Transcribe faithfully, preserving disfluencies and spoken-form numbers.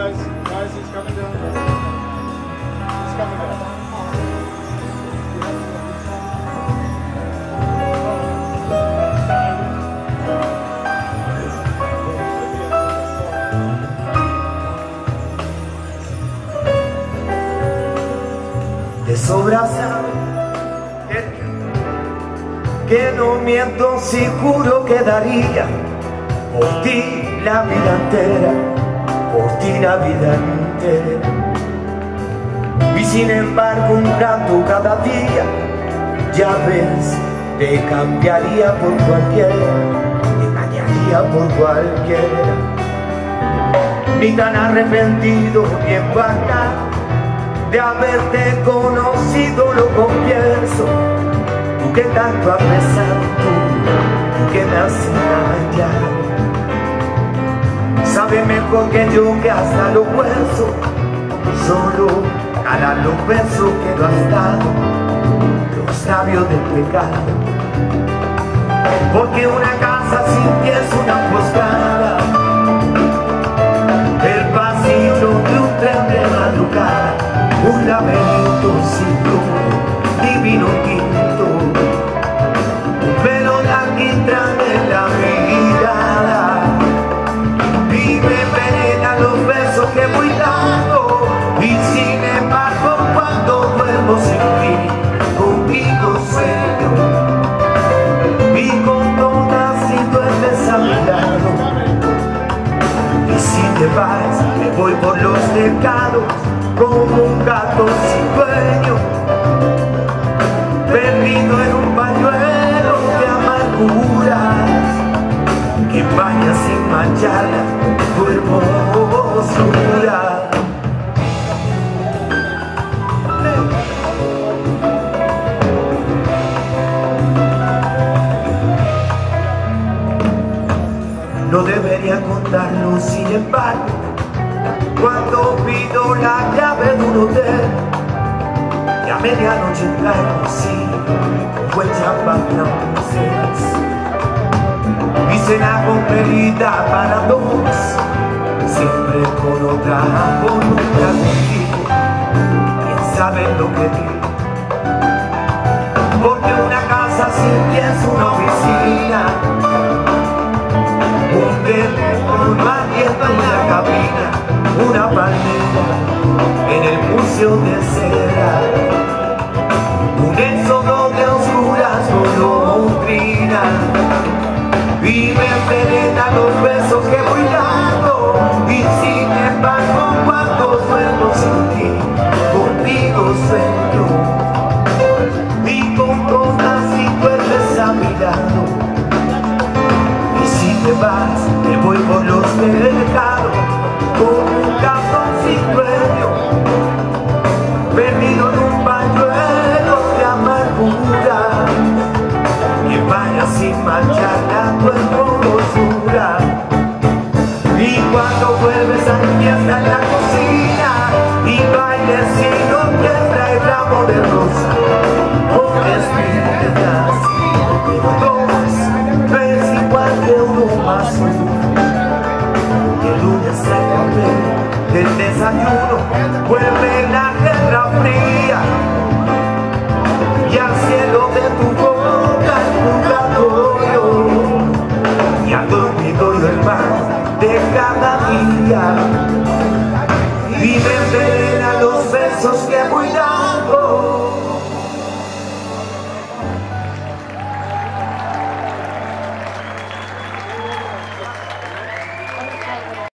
guys, guys, he's coming down. He's coming down. De sobra sabe que no miento si juro que daría por ti la vida entera, por ti la vida entera. Y sin embargo un rato cada día, ya ves, te cambiaría por cualquiera, te engañaría por cualquiera. Ni tan arrepentido ni embargado de haberte conocido, lo confieso. Tú que tanto has besado, tú, tú que me has engañado. Sabes mejor que yo que hasta los huesos, solo cada los besos que no has dado, los labios del pecado. Porque una casa sin ti es una posada, el pasillo de un tren de madrugada, un laberinto sin rumbo, divino quinto, pero de aquí trae la mirada. Y me envenenan los besos que voy dando, y sin embargo cuando duermo sin ti, contigo sueño, y con todas si duermes a mi lado. Y si te vas, me voy por los tecados, como un gato sin dueño, perdido en un pañuelo de amarguras, que baña sin manchar tu hermosura. No debería contarlo, sin embargo, cuando pido la llave de un hotel y a medianoche traigo sí, fue champán francés y cena con perita para dos, siempre con otra voluntad contigo. ¿Quién sabe lo que digo? Porque una casa sin ti es una oficina, un teléfono abierto en la cabina, una palmera en el museo de cera, un éxodo de oscuras golondrinas, y me envenenan los besos que voy dando, y sin embargo cuando duermo sin ti, contigo sueño, y con todas si duermes a mi lado. Y si te vas, te voy por los mercados, con un gato sin dueño, perdido en un pañuelo de amargura, que vaya sin manchar la tu hermosura. Y cuando vuelves a mi fiesta en la cocina, y bailes sin orquesta y ramo de rosa, pones piedras, dos, ves igual que uno más uno. El lunes se papel del desayuno vuelve la guerra fría, y al cielo de tu boca el purgatorio, y al dormitorio el mar de cada día, y me envenenan los besos que voy dando.